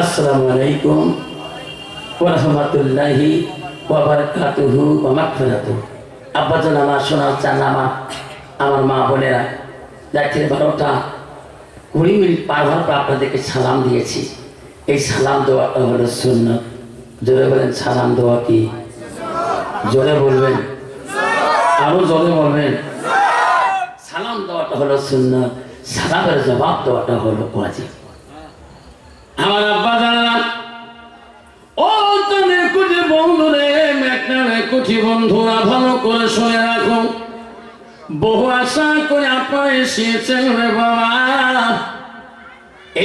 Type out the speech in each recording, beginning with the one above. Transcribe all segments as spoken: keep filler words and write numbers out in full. আসসালামু আলাইকুম ওয়া রাহমাতুল্লাহি ওয়া বারাকাতুহু ওয়া মাগফিরাতুহু। আব্বা জান আমার শোনা চান আমার আমার মা বোনেরা, রাত্রি বারোটা কুড়ি মিনিট পার হওয়ার পর আপনাদেরকে সালাম দিয়েছি। এই সালাম দেওয়াটা হলো সুন্নাত। জোরে বলেন সালাম দেওয়া কি? জোরে বলবেন, আরো জোরে বলবেন। সালাম দেওয়াটা হলো সুন্নাত, সালামের জবাব দেওয়াটা হলো ওয়াজিব। আমার আব্বা জানা ও অন্তরের কুটি বন্ধুরে, মেঘনার কুটি বন্ধুরা ভালো করে শুনে রাখুন। বহু আশা করে আপনারা এসেছেন রে বাবা।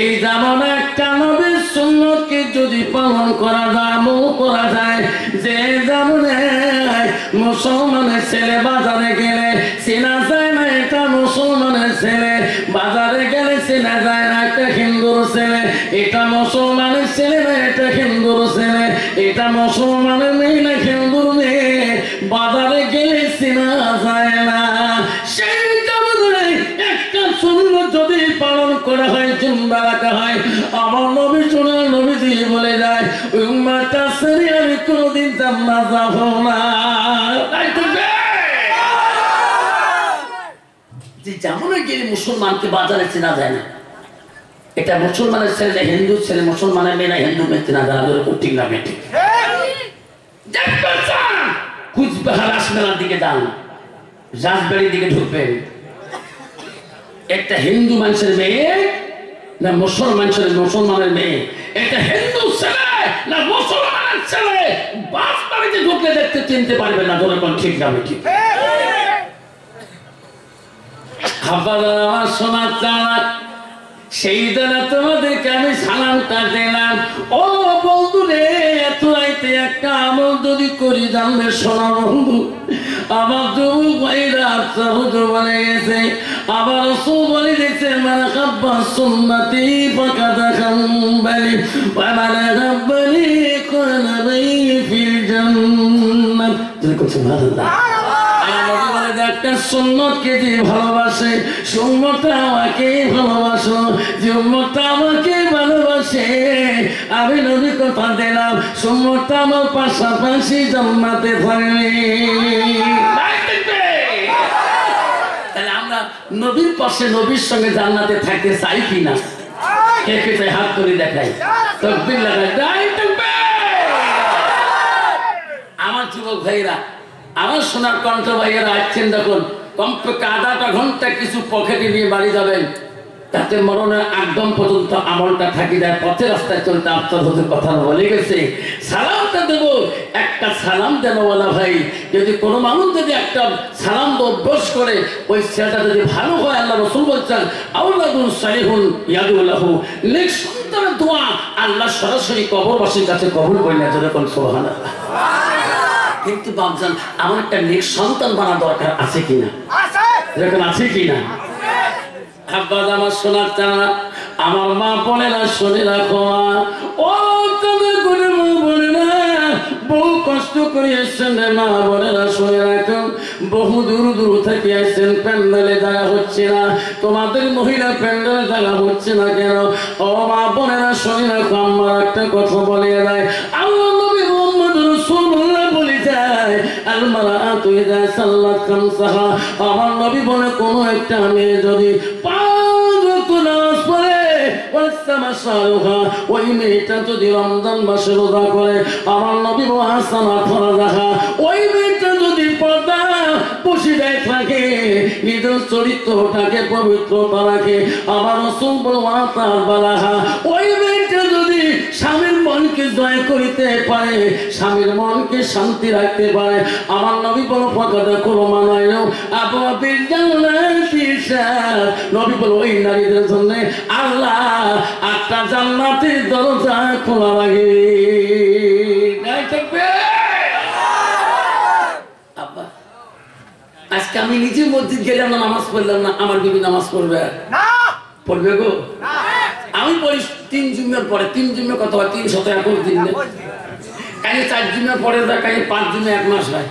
এই জামানা একটা নবীর সুন্নতকে যদি পালন করা যায়, মূল করা যায়, যে জামানায় মুসলমানের ছেলে বাজারে গেলে চেনা যায় না এটা মুসলমানের ছেলে, বাজারে গেলে চেনা যায় না একটা হিন্দুর ছেলে, এটা মুসলমানের ছেলে না এটা হিন্দুর ছেলে, এটা মুসলমানের মেয়ে না হিন্দুর মেয়ে, বাজারে গেলে চেনা যায় না। সেই জামানায় একটা সুন্নত যদি পালন করা হয়, মুসলমানকে বাজারে চেনা যায় না, এটা মুসলমানের ছেলে হিন্দু ছেলে, মুসলমানের মেয়ে না হিন্দু মেয়ে, চেনা যায় না। কুচবিহার রাসমেলার দিকে যান, রাজবাড়ির দিকে ঢুকবেন, একটা হিন্দু মানুষের মেয়ে না মুসলমান ছেলে মুসলমানের মেয়ে, এটা হিন্দু ছেলে না মুসলমানের ছেলে, বাস বাড়িতে ঢুকলে দেখতে চিনতে পারবে না। জনগণ ঠিক যাবে ঠিক। সেই দ্বারা তোমাদেরকে আমি সালামটা দিলাম। ও বন্ধু রে, এত রাইতে একটা আমল যদি করি জানবে সোনা বন্ধু। আমার যুবক ভাইরা আচ্ছা হুজুর বলে গেছে, আবার রসুল বলে গেছে, মান হাব্বা সুন্নতি ফাকাদ হাম্বালি ওয়া মান হাব্বানি কানাবাই ফিল জান্নাত। দেখুন সুবহানাল্লাহ, একটা সুন্নতকে যে ভালোবাসে, সুন্নতটা আমাকে ভালোবাসো, সুন্নতটা আমাকে ভালোবাসে। আমি নবী কথা দিলাম, সুন্নতটা আমার পাশাপাশি জান্নাতে থাকবে। তাহলে আমরা নবীর পাশে নবীর সঙ্গে জান্নাতে থাকতে চাই কিনা? কে কে চাই হাত তুলে দেখাই, তাকবীর লাগাই। আমার যুবক ভাইরা, আমার সোনার কণ্ঠ ভাইয়েরা আসছেন, দেখুন কমপক্ষে আধাটা ঘন্টা কিছু পকেটে নিয়ে বাড়ি যাবেন, তাতে মরণের একদম পর্যন্ত আমলটা থাকি যায়। পথে রাস্তায় চলতে আফতার হোসেন কথা বলে গেছে, সালামটা দেব। একটা সালাম দেন ওলা ভাই, যদি কোনো মানুষ যদি একটা সালাম অভ্যাস করে, ওই ছেলেটা যদি ভালো হয়, আল্লাহ রসুল বলছেন আউলাদুন সালিহুন ইয়াদুল্লাহু, নেক সন্তানের দোয়া আল্লাহ সরাসরি কবরবাসীর কাছে কবুল করে নেয়। যেরকম সুবহানাল্লাহ। কিন্তু বাপজান, আমার একটা নেক সন্তান বানা দরকার আছে কিনা? এরকম আছে কিনা? আব্বা আমার শোনার চানা, আমার মা বলে না, শোনে না, ও তুমি গুনে মা বলে না, বহু কষ্ট করে এসছেন রে মা বোনেরা, শুনে রাখুন। বহু দূর দূর থেকে এসছেন, প্যান্ডেলে জায়গা হচ্ছে না, তোমাদের মহিলা প্যান্ডেলে জায়গা হচ্ছে না কেন? ও মা বোনেরা শুনে রাখো, আমার একটা কথা বলে দেয়, আল্লাহ নবী মুহাম্মদ রাসূলুল্লাহ বলে যায়, আল মারাতু ইযা সাল্লাত খামসাহা, আমার নবী বলে কোনো একটা মেয়ে যদি পাঁচ ওয়াক্ত নামাজ পড়ে, রমজান মাসে রোজা করে, আমার নবী চরিত্রটাকে পবিত্রতা রাখে, আমার ওই মেয়েটা যদি স্বামীর মনকে জয় করিতে পারে, স্বামীর মনকে শান্তি রাখতে পারে, আমার নবী বল ফাকাদা কুরমানায় আবওয়া বিল জান্নাত, নবী বল ওই নারীদের জন্য আল্লাহ আটটা জান্নাতের দরজা খোলা লাগে। আব্বা আজকে আমি নিজে মসজিদ গেলাম না, নামাজ পড়লাম না, আমার বিবি নামাজ পড়বে না? পড়বে গো। আমি পড়ি তিন জুমের পরে, তিন জুমে কত হয়? তিন শত এক দিন। কাজে চার জুমের পরে যায়, কাজে পাঁচ জুমে এক মাস হয়।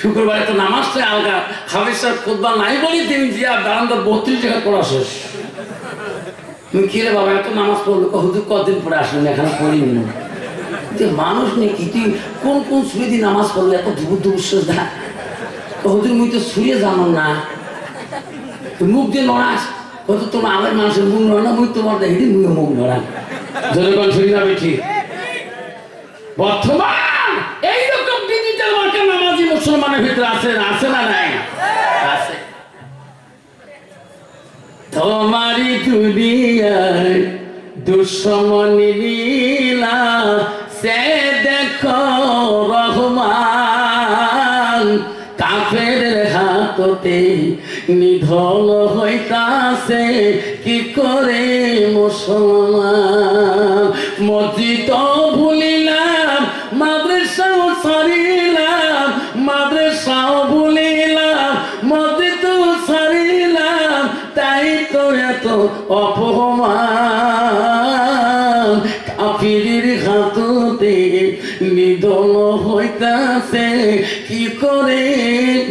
শুক্রবারে তো নামাজটা আলগা, হাফেজ সাহেব খুতবা নাই বলি তিনি জিয়া দাঁড়ান, বত্রিশ টাকা পড়া শেষ। তুমি কি রে বাবা, এত নামাজ পড়লো হুজুর কতদিন পরে আসলেন, এখানে পড়িনি না যে মানুষ নাকি তুই কোন কোন ছুরি দিয়ে নামাজ পড়লো এত ধুবুদ্ধ বিশ্বাস দেখ হুজুর মুই তো ছুঁড়ে জানো না মুখ দিয়ে নড়াস হয়তো তোমার আমার মানুষের মুখ নড়ে না মুই তোমার দেখি মুইও মুখ নড়ান জনগণ ছুরি না বেঠি বর্তমান এইরকম ডিজিটাল ওয়ার্কার নামাজি মুসলমানের ভিতরে আছে না আছে না নাই আছে তোমারি দুনিয়ায় দুশ্মনী লীলা সে দেখো রহমান কাফের হাততে নিধন হইতাছে কি করে মুসলমান মসজিদ ভুলিলাম মাদ্রাসাও ছাড়িলাম মাদ্রাসাও ভুলিলাম মসজিদ ছাড়িলাম তাই তো এত অপমান কাফিরের হাততে নিধন হইতাছে কি করে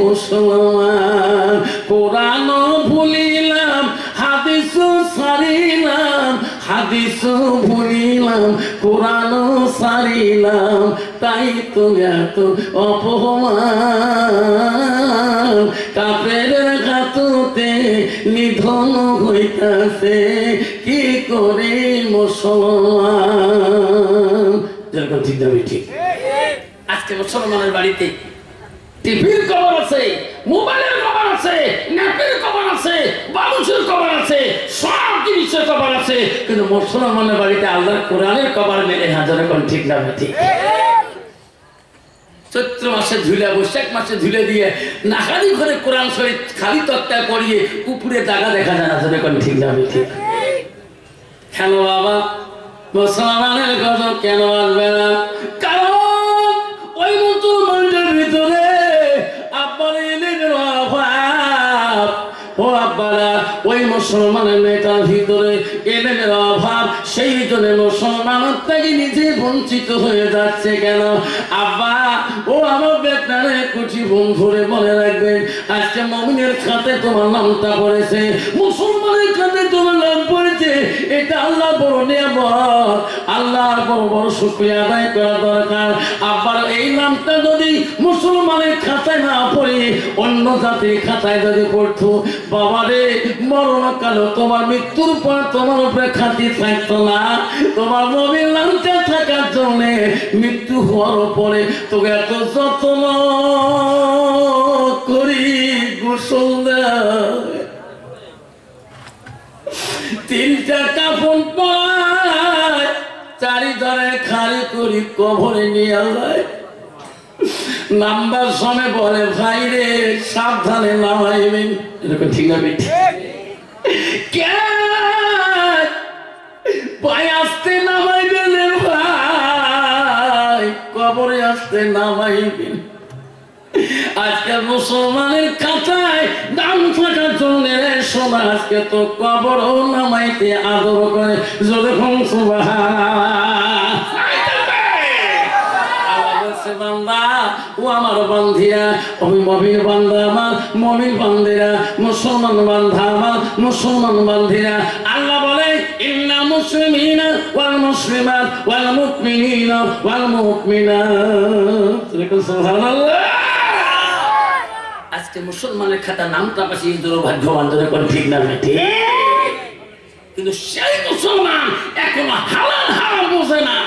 মুসলমান কোরআনও ভুলিলাম হাদিসও ছাড়িলাম হাদিসও ভুলিলাম কোরআনও ছাড়িলাম তাই তো এত অপমান কাফেরের হাততে নিধন হইতাছে কি করে মুসলমান যেরকম ঠিক দাবি ঠিক আজকে মুসলমানের বাড়িতে টিভির কভার আছে মোবাইলের কভার আছে নেটের কভার আছে বালুচের কভার আছে সব জিনিসের কভার আছে কিন্তু মুসলমানের বাড়িতে আল্লাহর কোরআনের কভার মেলে হাজারে কোন ঠিক না ঠিক চৈত্র মাসে ঝুলে বৈশাখ মাসে ঝুলে দিয়ে নাখালি ঘরে কোরআন শরীফ খালি তক্তায় পড়িয়ে উপরে দাগা দেখা যায় হাজারে কোন ঠিক না ঠিক কেন বাবা মুসলমানের গজব কেন আসবে না কারণ ওই মুসলমানদের ভিতরে ওই মুসলমানের নেতার ভিতরে এলেমের অভাব সেই জন্য মুসলমান থেকে নিজে বঞ্চিত হয়ে যাচ্ছে কেন আব্বা ও আমার বেতনারে কুচি বোন ধরে বলে রাখবেন আজকে মমিনের খাতে তোমার নামটা পড়েছে মুসলমানের খাতে তোমার নাম পড়েছে এটা আল্লাহ বড় নিয়ামত আল্লাহর বড় বড় শুকরিয়া আদায় করা দরকার আব্বা এই নামটা যদি মুসলমানের খাতায় না পড়ে অন্য জাতির খাতায় যদি পড়তো বাবারে মরণকালে তোমার মৃত্যুর পর তোমার উপরে খাতি থাকতো না তোমার মবিল নামটা থাকার জন্য মৃত্যু হওয়ার পরে তোকে এত যত্ন করি গোসল তিনটা কাপড় পায় চারিধারে খালি করি কবরে নিয়ে আল্লাহ নাম্বার সময় বলে ভাই রে সাবধানে নামাইবেন এরকম ঠিক আছে কে ভাই আসতে নামাইবেন ভাই কবরে আসতে নামাইবেন আজকে মুসলমানের খাতায় দাম থাকার জন্য সোনা আজকে তো কবর নামাইতে আদর করে যদি মুসলমান বান্ধা আমার মুসলমান বান্ধীরা আল্লাহ বলে ইন্নাল মুসলিমিনা ওয়াল মুসলিমাত ওয়াল মুমিনিনা ওয়াল মুমিনাত সুবহানাল্লাহ আজকে মুসলমানের খাতা নামটা পাশে দুর্ভাগ্যবান কোন ঠিক না ঠিক কিন্তু সেই মুসলমান এখনো হালাল হারাম বোঝে না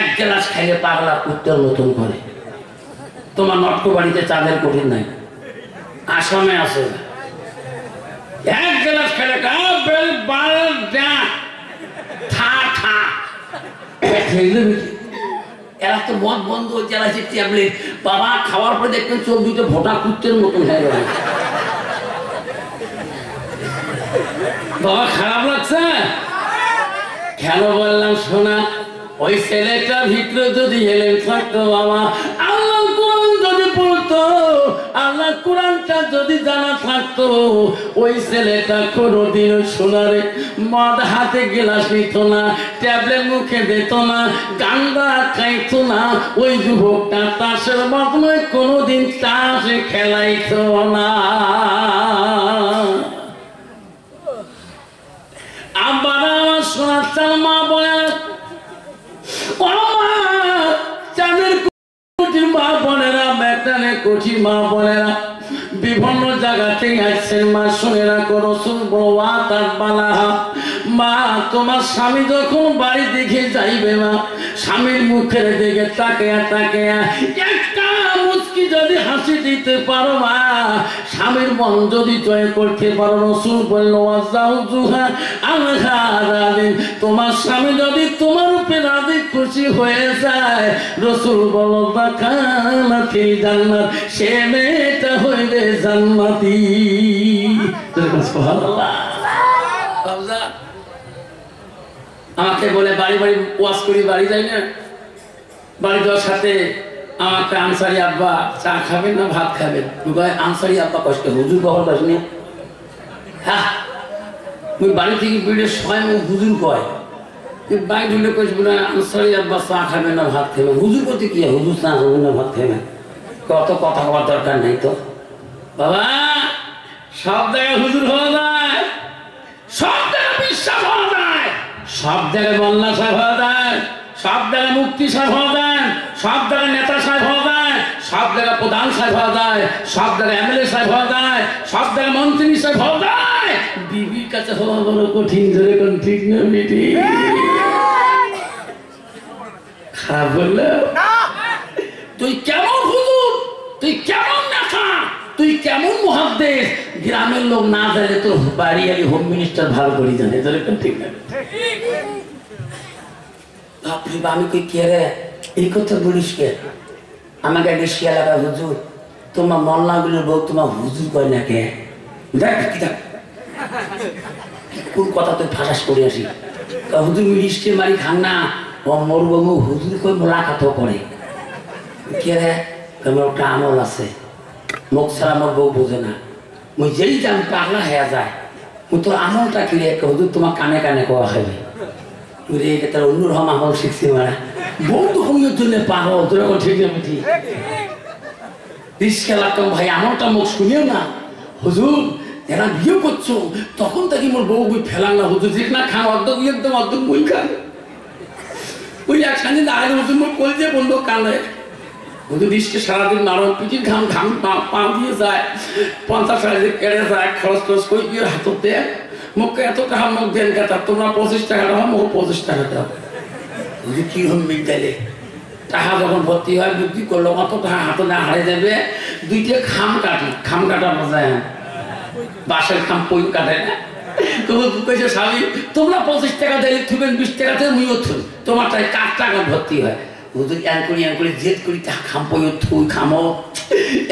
এক গ্লাস খাইলে পাগলা কুত্তার মতন করে তোমার নটকো বাড়িতে চাঁদের কঠিন নাই আসামে আসে এক গ্লাস খেলে এরা তো মদ বন্ধ হচ্ছে এরা যে ট্যাবলেট বাবা খাওয়ার পরে দেখবেন চোখ দুটো ভোটা কুত্তের মতন হয়ে গেল বাবা খারাপ লাগছে খেলো বললাম শোনা ওই ছেলেটার ভিতরে যদি হেলেন থাকতো বাবা আল্লাহ কোরআন যদি পড়তো আল্লাহ কোরআনটা যদি জানা থাকতো ওই ছেলেটা কোনোদিন সোনারে মদ হাতে গেলাস নিত না ট্যাবলেট মুখে দিত না গান্দা খাইতো না ওই যুবকটা তাসের মতনই কোনোদিন তাসে খেলাইতো না আবার সুরাত সালমা বলেন ও মা চাঁদের কোটি মা বোনেরা মেটানে কোটি মা বোনেরা বিভিন্ন জায়গা থেকে আসছেন মা শুনেরা রাসূল বড় আতার বালাহা মা তোমার স্বামী যখন বাড়ি দেখে যাইবে মা স্বামীর মুখের দিকে তাকায়া তাকায়া একটা মুচকি যদি হাসি দিতে পারো মা স্বামীর মন যদি জয় করতে পারো রাসূল বলল ওয়াজাউ জুহা আল্লাহ রাজি তোমার স্বামী যদি তোমার উপরে রাজি খুশি হয়ে যায় রাসূল বলল বাকানা ফিল জান্নাত সে মেয়েটা হইবে জান্নাতি সুবহানাল্লাহ আমাকে বলে বাড়ি বাড়ি ওয়াজ করি বাড়ি যাই না বাড়ি যাওয়ার সাথে আমাকে আনসারী আব্বা চা খাবেন না ভাত খাবেন কয় আনসারী আব্বা কষ্ট হুজুর বহর বাস নিয়ে হ্যাঁ তুই বাড়ি থেকে বেরিয়ে সময় হুজুর কয় তুই বাড়ি ঢুলে কইস বলে আনসারী আব্বা চা খাবেন না ভাত খাবেন হুজুর করতে কি হুজুর চা খাবেন না ভাত খাবেন কত কথা বলার দরকার নেই তো বাবা সব জায়গায় হুজুর হওয়া যায় সব জায়গায় বিশ্বাস হওয়া যায় সব জায়গায় মোল্লা সাহেব হওয়া যায় সব জায়গায় মুক্তি সাহেব হওয়া যায় সব জায়গায় নেতা সাহেব হওয়া যায় সব জায়গায় প্রধান সাহেব হওয়া যায় সব জায়গায় এমএলএ সাহেব হওয়া যায় সব জায়গায় মন্ত্রী সাহেব হওয়া যায় বিবির কাছে হওয়া বড় কঠিন ধরে কোন ঠিক না বিটি খারাপ বললো তুই কেমন হুজুর তুই কেমন নেতা তুই কেমন মুহাদ্দিস গ্রামের লোক না জানে তোর বাড়ি আলী হোম মিনিস্টার ভালো করে জানে ধরে কোন ঠিক না মারি খান না মর বাবু হুজুর কই মোলাকাত করে কে রে একটা আমল আছে মোক ছাড়া আমার বউ বোঝে না মুই যেই যাম পাগলা হয়ে যায় তোর আমলটা কিনে হুজুর তোমার কানে কানে কোয়া খাবে তার অন্য রকম আমল শিখছে মারা বউ তো হুজুর জন্য পাগল তোর ঠিক রিস্কালাম ভাই আমলটা মুখ শুনিও না হুজুর এরা বিয়ে করছো তখন তাকে মোর বউ বই ফেলাম না হুজুর ঠিক না খান অর্ধ একদম অর্ধ বই খান ওই একসাথে দাঁড়ালে হুজুর মোট করে যে বন্ধু কানে হুজুর রিস্কে সারাদিন মারণ পিঠির ঘাম ঘাম পা দিয়ে যায় পঞ্চাশ কেড়ে যায় খরচ খরচ করে গিয়ে হাতত দেয় মুখকে এত টাকা মুখ দেন কাটা তোমরা পঁচিশ টাকা দাও মুখ পঁচিশ টাকা দাও হুজুর কি হল মিটালে টাকা যখন ভর্তি হয় বুদ্ধি করলো অত টাকা হাতে না হারিয়ে যাবে দুইটা খাম কাটি খাম কাটা মজা বাঁশের খাম পই কাটে না তবু কইছে স্বামী তোমরা পঁচিশ টাকা দিলে থুবেন বিশ টাকাতে মুইও থুই তোমার তাই কাঠ টাকা ভর্তি হয় হুজুর এনকুড়ি এনকুড়ি জেদ করি টাকা খাম পইও থুই খামো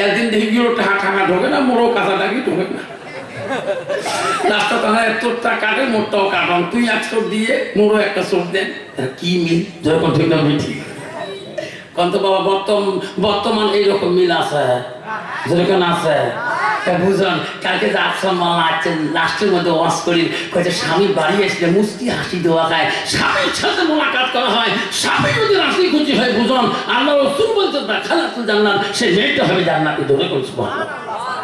একদিন দেখবি ওর টাকা টাকা ঢোকে না মোরও কাঁচা টাকি ঢোকে না রাস্তা তাহলে তোরটা কাটে মোরটাও কাটন তুই এক চোর দিয়ে মোরও একটা চোর দেন কি মিল যখন ঠিক না মিঠি কন্ত বাবা বর্তমান বর্তমান এইরকম মিল আছে যেরকম আছে বুঝলেন কালকে যে আফসান মাল্লা আসছেন লাস্টের মধ্যে ওয়াজ করি কয়েছে স্বামী বাড়ি আসলে মুচকি হাসি দেওয়া খায় স্বামীর সাথে মোলাকাত করা হয় স্বামী যদি হাসি খুশি হয় বুঝলেন আল্লাহ রসুল বলতে খালা তুই জান্নাত সে মেয়েটা হবে জান্নাতি ধরে করছি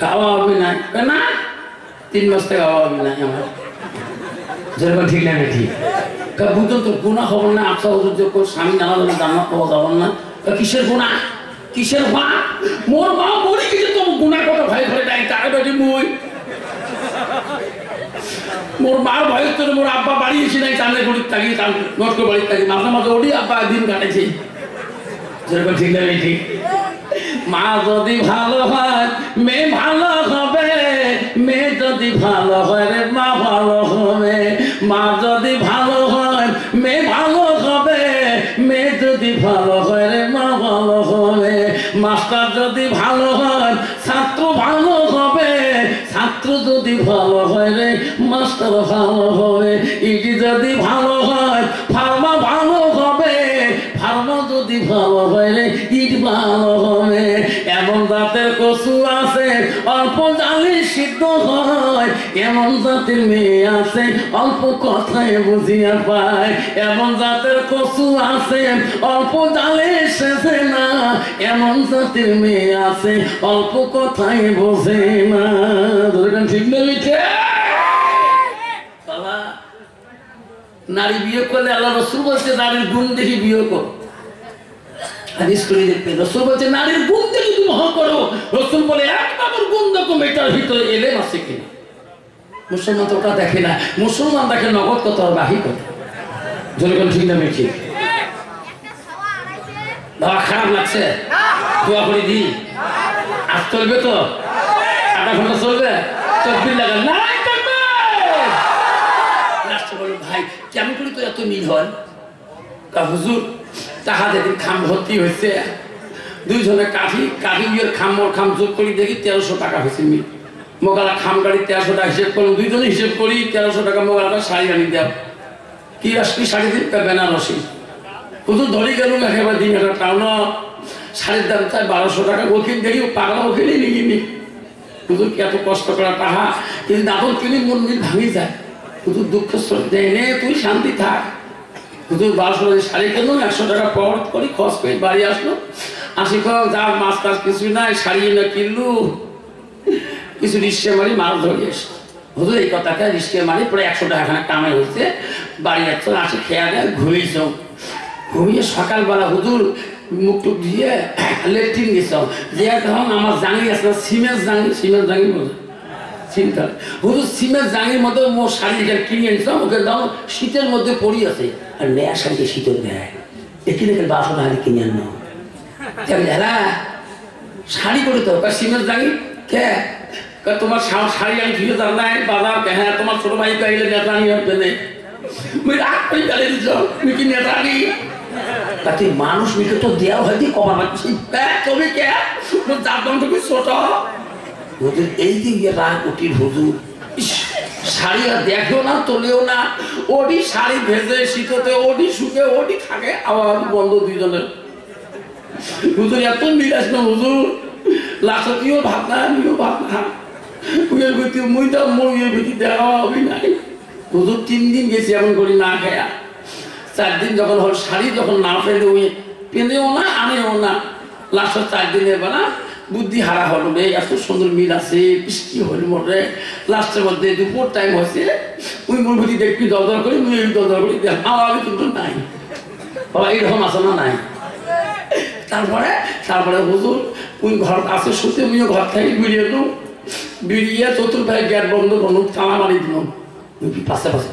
খাওয়া হবে না না তিন মাস থেকে খাওয়া হবে না আমার যেরকম ঠিক না ঠিক তা বুঝলেন তোর গুণা খবর না আচ্ছা ওদের যে কোন স্বামী না হলে জানা পাওয়া যাবো না তা কিসের গুণা কিসের মা মোর মা বলি কিছু তো গুণা কথা ভাই ধরে নাই তার বেটি মুই মোর মার ভয় তোর মোর আব্বা বাড়ি এসে নাই চাঁদের গড়ির থাকি নষ্ট বাড়ির থাকি মাথা মাথা ওটি আব্বা দিন কাটেছে যেরকম ঠিক না ঠিক মা যদি ভালো হয় মেয়ে ভালো হবে মেয়ে যদি ভালো হয় রে মা ভালো হবে মা যদি ভালো হয় মেয়ে ভালো হবে মেয়ে যদি ভালো হয় রে মা ভালো হবে মাস্টার যদি ভালো হয় ছাত্র ভালো হবে ছাত্র যদি যদি ভালো হয় রে মাস্টার ভালো হবে, ইডি যদি ভালো হয় ফার্মা ভালো হবে, ফার্মা যদি ভালো হয় রে ইট ভালো হবে। এমন জাতের কচু আছে অল্প জালি সিদ্ধ হয়, এমন জাতের মেয়ে আছে অল্প কথায় বুঝিয়া পায়, এমন জাতের কচু আছে অল্প জালে সেজে না, এমন জাতের মেয়ে আছে অল্প কথায় বোঝে না। ধরবেন ঠিক মিলছে বাবা, নারী বিয়ে করলে আল্লাহ রসুল বলছে নারীর গুণ দেখি বিয়ে কর। নারীর গুণ দেখে তুমি মহা করো, রসুল বলে এক বাবুর গুণ দেখো মেয়েটার ভিতরে এলেম আছে কিনা। মুসলমান তো ওটা দেখে না, মুসলমান দেখে নগদ কত আর বাহি কত। জনগণ ঠিক না মেখে বাবা খারাপ লাগছে, দোয়া করে দি আজ চলবে তো আধা ঘন্টা চলবে, তকবীর লাগান নাই তকবীর। লাস্টে বলল ভাই কেমন করে তো এত মিল হয়? তা হুজুর তাহাদের খাম ভর্তি হয়েছে, দুইজনে কাঠি কাঠি বিয়ের খাম মোর খাম যোগ করি দেখি তেরোশো টাকা হয়েছে মিল। মোগালা খাম গাড়ি তেরোশো টাকা হিসেব করলাম, দুইজনে হিসেব করি তেরোশো টাকা। মোগালাটা শাড়ি আনি দেব কি আসবি শাড়ি দিন তা বেনারসি। হুজুর ধরে গেলুম একেবারে দিন একটা টাউনা শাড়ির দাম চাই বারোশো টাকা। ওকিল দেখি পাগলা ওকিলই নিকিনি। হুজুর কি এত কষ্ট করা টাহা, কিন্তু দাদন কিনি মন্দির ভাঙি যায়। হুজুর দুঃখ শ্রদ্ধা এনে তুই শান্তি থাক। হুজুর বারোশো টাকা শাড়ি কিনলাম, একশো টাকা পর করি খরচ করে বাড়ি আসলো। আসি কম যা মাছ টাছ কিছুই নাই, শাড়ি না কিনলু কিছু রিস্কে মারি মাছ ধরে আসে। হুজুর এই কথাটা রিস্কে মারি প্রায় একশো টাকা কামাই হয়েছে। বাড়ি একজন আসি খেয়া দেয় ঘুমিয়েছ, ঘুমিয়ে সকালবেলা হুজুর মুখ টুক দিয়ে লেট্রিন গেছ, যে ধরুন আমার জাঙি আছে সিমের জাঙি, সিমের জাঙি বোঝা চিন্তা। হুজুর সিমের জাঙির মতো মোট শাড়িটা কিনে নিস, ওকে দাও শীতের মধ্যে পড়ি আছে আর নেয়া শাড়িকে শীতের দেয় একটি দেখে বাসো টাকা কিনে আন। হ্যাঁ শাড়ি করে তো সিমের জাঙি কে তোমার শাড়ি আমি ফিরে যান নাই বাজার। হ্যাঁ তোমার ছোট ভাই কাহিলে নেতানি হবে নেই মানুষ মিকে তো দেওয়া হয় ছোট। এই দিকে রাগ উঠির হুজুর শাড়ি আর দেখো না তোলেও না, ওটি শাড়ি ভেজে শীততে ওটি শুকে ওটি থাকে আবার বন্ধ দুইজনের। হুজুর এত মিলাস না হুজুর লাশিও ভাত না আমিও ভাত না উয়ের ভিত্তি মুই তো মুয়ের ভিত্তি দেওয়া হবে নাই। হুজুর তিন দিন গেছি এখন করি না খেয়া, চার দিন যখন হল শাড়ি যখন না পেলে উয়ে পেলেও না আনেও না। লাস্ট চার দিনের বেলা বুদ্ধি হারা হলো রে এত সুন্দর মিল আছে কি হল মরে। লাস্টের মধ্যে দুপুর টাইম হয়েছে, উই মুর ভিত্তি দেখবি দরদর করি মুই দরদর করি দেখ আমার কিন্তু নাই বাবা এইরকম আসনা নাই। তারপরে তারপরে হুজুর উই ঘর আসে শুতে উইও ঘর থেকে বেরিয়ে এলো, বেরিয়ে চতুর্ভাই গেট বন্ধ বন্ধ তালা মারি দিল পাশে পাশে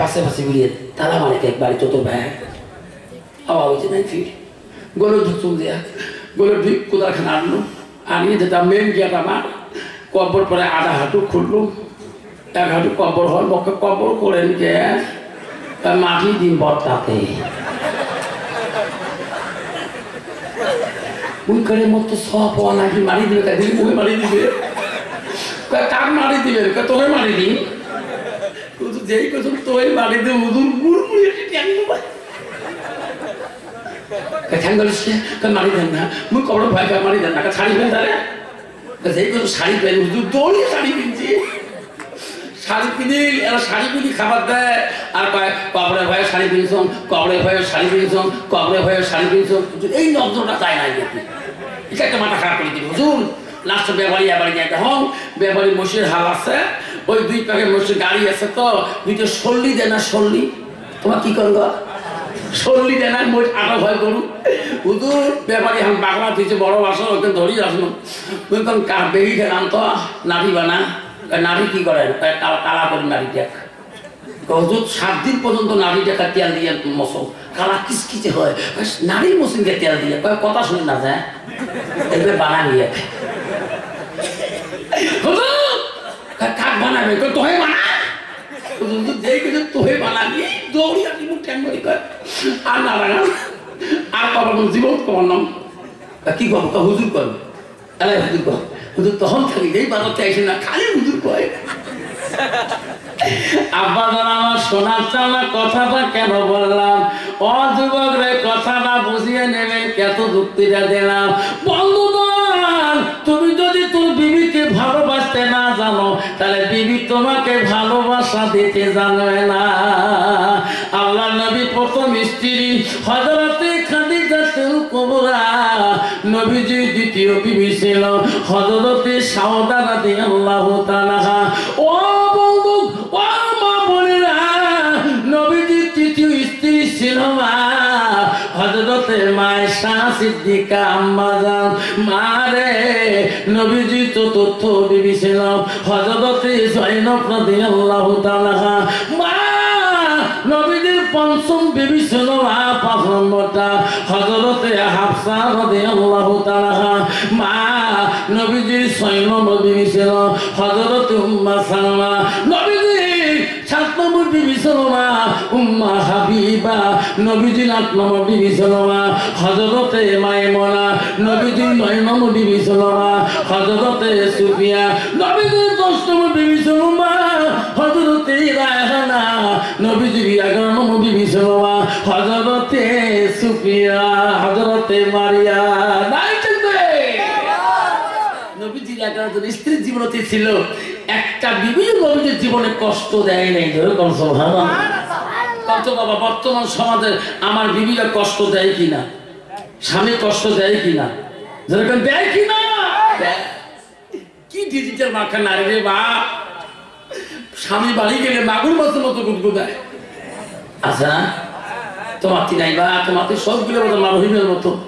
পাশে পাশে বেরিয়ে তালা মারি একবারে চতুর্ভাই আবার হয়েছে নাই। ফির গোলের ঢুকল দিয়া গোলের ঢুক কোদারখানা আনলো, আনিয়ে যেটা মেন গেট আমার কবর পরে আধা হাঁটু খুললো, এক হাঁটু কবর হল বকে কবর করেন গে মাটি দিন বর্তাতে করে মতো সব নাকি মারি দিবে মুখে মারি দিবে কার মারি দিবে তোরে মারি দিন যেই কচুর তোরে মারি দেবে হুজুর মারি দেন না মুই কবর ভয় মারি দেন না শাড়ি পেন তাহলে যেই কচুর শাড়ি পেন হুজুর দৌড়িয়ে শাড়ি কিনছি। শাড়ি কিনি এরা শাড়ি কিনি খাবার দেয় আর কয় কবরে ভয়ে শাড়ি কিনছ কবরে ভয়ে শাড়ি কিনছ কবরে ভয়ে শাড়ি কিনছ। এই নজরটা চায় নাই আপনি এটা একটা মাথা খারাপ করে দিন হুজুর। লাস্ট ব্যাপারী আবার গিয়ে হন ব্যাপারী মসির হাল আছে ওই দুই পাখে মসির গাড়ি আছে তো দুইটা সল্লি দেয় না সল্লি তোমার কি করল সল্লি দেয় না মই আটা ভয় করুন হুজুর। ব্যাপারী এখন বাগড়া দিয়েছে বড় বাসন ওকে ধরি আসুন তুই তখন বেগি খেলাম তো নাড়ি বানা নারী কি করেন কালা করে নারী দেখ হুজুর সাত দিন পর্যন্ত নারী দেখা তেল দিয়ে মশো কালা কিচকিচে হয় নারী মশিনকে তেল দিয়ে কথা শুনে না যায় এগুলো বানা নিয়ে কাক বানাবে তোহে বানা যেই কিছু তোহে বানাবি দৌড়ি আপনি ঠ্যাং বলি কয় আর না বানান আর কবার জীবন কবার নাম কি কব হুজুর করবে হুজুর তখন থাকি এই বাজার থেকে এসে না খালি হুজুর কয়। আব্বা জান আমার শোনার চালা কথাটা কেন বললাম, ও যুবক রে কথাটা বুঝিয়ে নেবেন, কত যুক্তিটা দিলাম। বন্ধুগণ, তুমি যদি তোর বিবিকে ভালোবাসতে না জানো তাহলে বিবি তোমাকে ভালোবাসা দিতে জানবে না। আল্লাহর নবী প্রথম স্ত্রী হযরত খাদিজাতুল কুবরা, নবীজি দ্বিতীয় বিবি ছিল হযরত সাওদা রাদিয়াল্লাহু তাআলা। ও বন্ধু, ও মা বোনেরা, নবীজি তৃতীয় স্ত্রী ছিল মা হযরত মায়েশা সিদ্দিকা আম্মা জান। মা রে, নবীজি চতুর্থ বিবি ছিল হযরত যায়নব রাদিয়াল্লাহু তাআলা। মা নবীজির পঞ্চম বিবি ছিল পাঁচ নম্বরটা হযরত হাফসা রাদিয়াল্লাহু তাআলা। মা নবীজির ছয় নম্বর বিবি ছিল হযরত উম্মে সালমা। নবীজির সাত নম্বর বিবি ছিল মা উম্মে হাবিবা। নবীজির আট নম্বর বিবি ছিল মা হযরত মাইমুনা। নবীজির নয় নম্বর বিবি ছিল মা হযরত সুফিয়া। নবীজির দশ নম্বর বিবি ছিল মা হযরত রায়হানা। নবীজির এগারো নম্বর বিবি ছিল মা হযরত সুফিয়া, হযরত মারিয়া। নবীজির এগারো জন স্ত্রীর জীবনতে ছিল, একটা বিবি নবীজির জীবনে কষ্ট দেয় নাই। ধরে কষ্ট বাবা, কত বাবা বর্তমান সমাজে আমার বিবিরা কষ্ট দেয় কিনা, স্বামী কষ্ট দেয় কিনা, ধরে দেয় কিনা। কি ডিজিটাল মাখা নারী রে বাপ, স্বামী বাড়ি গেলে মাগুর মাছের মতো গুদগু দেয়। আচ্ছা তোমার কি নাই বা তোমার সবগুলো মতো মারহিমের মতো।